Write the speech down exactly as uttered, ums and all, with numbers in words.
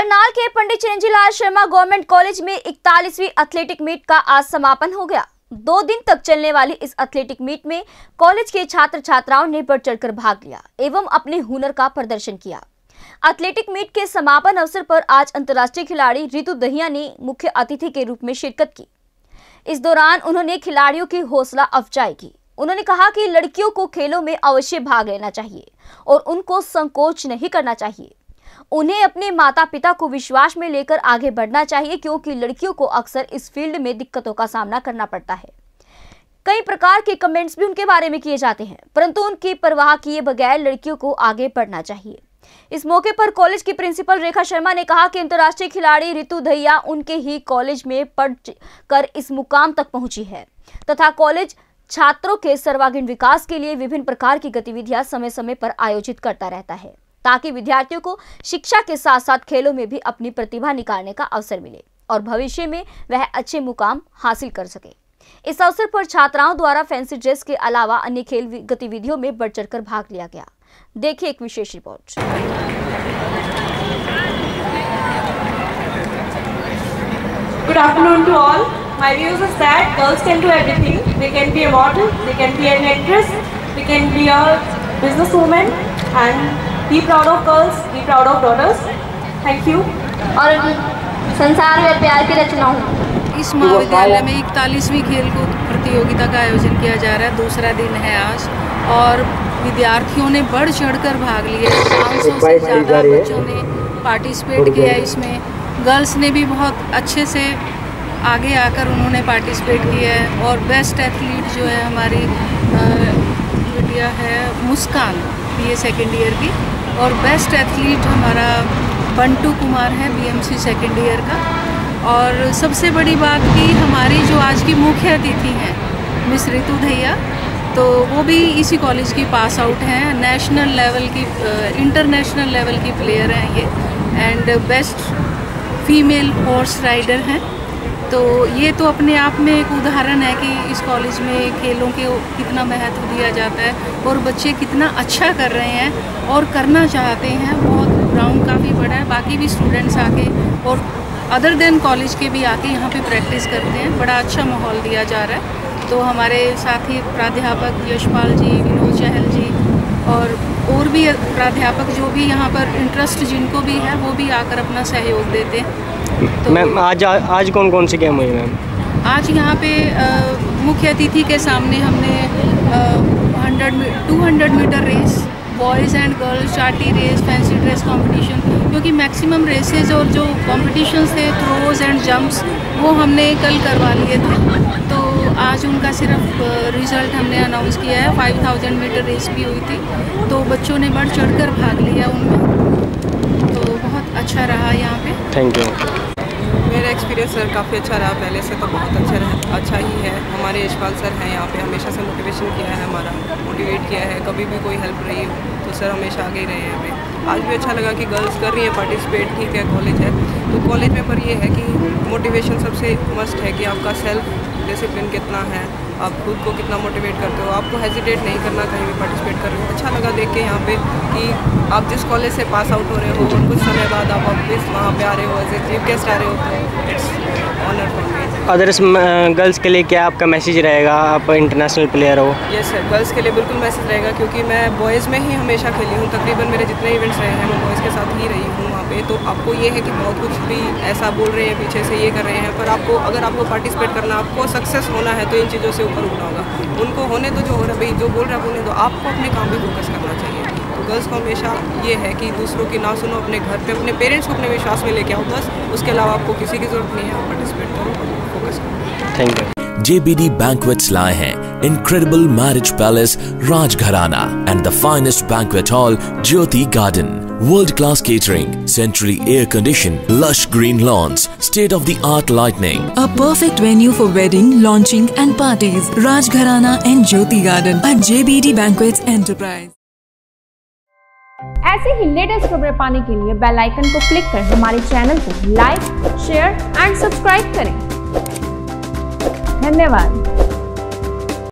करनाल के Pandit Chiranjilal Sharma government college में इकतालीसवीं एथलेटिक मीट का आज समापन हो गया। दो दिन तक चलने वाली इस एथलेटिक मीट में कॉलेज के छात्र छात्राओं ने बढ़ चढ़कर भाग लिया एवं अपने हुनर का प्रदर्शन किया। एथलेटिक मीट के समापन अवसर पर आज अंतर्राष्ट्रीय खिलाड़ी ऋतु दहिया ने मुख्य अतिथि के रूप में शिरकत की। इस दौरान उन्होंने खिलाड़ियों की हौसला अफजाई की। उन्होंने कहा कि लड़कियों को खेलों में अवश्य भाग लेना चाहिए और उनको संकोच नहीं करना चाहिए। उन्हें अपने माता पिता को विश्वास में लेकर आगे बढ़ना चाहिए, क्योंकि लड़कियों को अक्सर इस फील्ड में दिक्कतों का सामना करना पड़ता है। कई प्रकार के कमेंट्स भी उनके बारे में किए जाते हैं, परंतु उनकी परवाह किए बगैर लड़कियों को आगे बढ़ना चाहिए। इस मौके पर कॉलेज की प्रिंसिपल रेखा शर्मा ने कहा कि अंतर्राष्ट्रीय खिलाड़ी ऋतु दहिया उनके ही कॉलेज में पढ़ कर इस मुकाम तक पहुंची है तथा कॉलेज छात्रों के सर्वांगीण विकास के लिए विभिन्न प्रकार की गतिविधियां समय समय पर आयोजित करता रहता है, ताकि विद्यार्थियों को शिक्षा के साथ साथ खेलों में भी अपनी प्रतिभा निकालने का अवसर मिले और भविष्य में वह अच्छे मुकाम हासिल कर सके। इस अवसर पर छात्राओं द्वारा फैंसी ड्रेस के अलावा अन्य खेल गतिविधियों में बढ़ चढ़कर भाग लिया गया। देखिए एक विशेष report. My views is that girls can do everything. They can be a model, they can be an actress, they can be a businesswoman, and be proud of girls, be proud of daughters. Thank you. और संसार में प्यार की रचना हो। इस महाविद्यालय में इकतालीसवीं खेलकूद प्रतियोगिता का आयोजन किया जा रहा है। दूसरा दिन है आज और विद्यार्थियों ने बढ़ चढ़कर भाग लिया। पाँच सौ से ज़्यादा बच्चों ने पार्टिसिपेट किया इसमें। गर्ल्स ने भी बहुत अच्छे से आगे आकर उन्होंने पार्टिसिपेट किया है। और बेस्ट एथलीट जो है हमारी बिटिया है Muskan, B A second year की, और बेस्ट एथलीट हमारा बंटू कुमार है B M C second year का। और सबसे बड़ी बात कि हमारी जो आज की मुख्य अतिथि हैं मिस ऋतु दहिया, तो वो भी इसी कॉलेज की पास आउट हैं, नेशनल लेवल की इंटरनेशनल लेवल की प्लेयर हैं ये, and best female horse rider हैं। तो ये तो अपने आप में एक उदाहरण है कि इस कॉलेज में खेलों के कितना महत्व दिया जाता है और बच्चे कितना अच्छा कर रहे हैं और करना चाहते हैं। बहुत ग्राउंड काफ़ी बड़ा है, बाकी भी स्टूडेंट्स आके और अदर देन कॉलेज के भी आके यहाँ पे प्रैक्टिस करते हैं। बड़ा अच्छा माहौल दिया जा रहा है। तो हमारे साथी प्राध्यापक यशपाल जी, विनोद चहल जी और और भी प्राध्यापक जो भी यहाँ पर इंटरेस्ट जिनको भी है वो भी आकर अपना सहयोग देते हैं। तो मैम आज आ, आज कौन कौन सी गेम हुई मैम? आज यहाँ पे मुख्य अतिथि के सामने हमने hundred two hundred metre race, boys and girls, चाटी रेस, फैंसी ड्रेस कंपटीशन, क्योंकि मैक्सिमम रेसेस और जो कंपटीशंस थे थ्रोज एंड जंप्स वो हमने कल करवा लिए थे। तो आज उनका सिर्फ रिज़ल्ट हमने अनाउंस किया है। फाइव थाउजेंड मीटर रेस भी हुई थी, तो बच्चों ने बढ़ चढ़ कर भाग लिया उनमें, तो बहुत अच्छा रहा यहाँ पे। Thank you. मेरा एक्सपीरियंस सर काफ़ी अच्छा रहा, पहले से तो बहुत अच्छा रहा, अच्छा ही है। हमारे यशपाल सर हैं यहाँ पे, हमेशा से मोटिवेशन किया है हमारा, मोटिवेट किया है। कभी भी कोई हेल्प रही हो तो सर हमेशा आगे ही रहे हैं हमें। आज भी अच्छा लगा कि गर्ल्स कर रही हैं पार्टिसिपेट, ठीक है कॉलेज है तो कॉलेज में, पर ये है कि मोटिवेशन सबसे मस्ट है कि आपका सेल्फ डिसिप्लिन कितना है, आप खुद को कितना मोटिवेट करते हो, आपको हेजिटेट नहीं करना कहीं भी पार्टिसिपेट कर रहे हो। अच्छा लगा देख के यहाँ पे कि आप जिस कॉलेज से पास आउट हो रहे हो और कुछ समय बाद आप वापस वहाँ पे आ रहे हो, एज ए चीफ गेस्ट आ रहे हो। अदर्स गर्ल्स के लिए क्या आपका मैसेज रहेगा? आप इंटरनेशनल प्लेयर हो। यस सर, गर्ल्स के लिए बिल्कुल मैसेज रहेगा, क्योंकि मैं बॉयज़ में ही हमेशा खेली हूँ। तकरीबन मेरे जितने इवेंट्स रहे हैं मैं बॉयज़ के साथ ही रही हूँ वहाँ पे। तो आपको ये है कि बहुत कुछ भी ऐसा बोल रहे हैं, पीछे से ये कर रहे हैं, पर आपको अगर आपको पार्टिसिपेट करना, आपको सक्सेस होना है तो इन चीज़ों से ऊपर उठना होगा। उनको होने तो जो हो रहा है, भाई जो बोल रहा है बोलने दो, आपको अपने काम पर फोकस करना चाहिए। तो गर्ल्स को हमेशा ये है कि दूसरों की ना सुनो, अपने घर पे अपने पेरेंट्स को अपने विश्वास में लेके आओ बस, उसके अलावा आपको किसी की जरूरत नहीं है। पार्टिसिपेट करो, फोकस करो। Thank you. J B D Banquets लाए हैं Incredible Marriage Palace Rajgharana and the finest banquet hall Jyoti Garden. World class catering, centrally air conditioned, lush green lawns, state of the art lighting. A perfect venue for wedding, launching and parties. Rajgharana and Jyoti Garden at J B D Banquets Enterprise. ऐसे ही latest खबरें पाने के लिए bell icon को click कर हमारे channel को like, share and subscribe करें। धन्यवाद।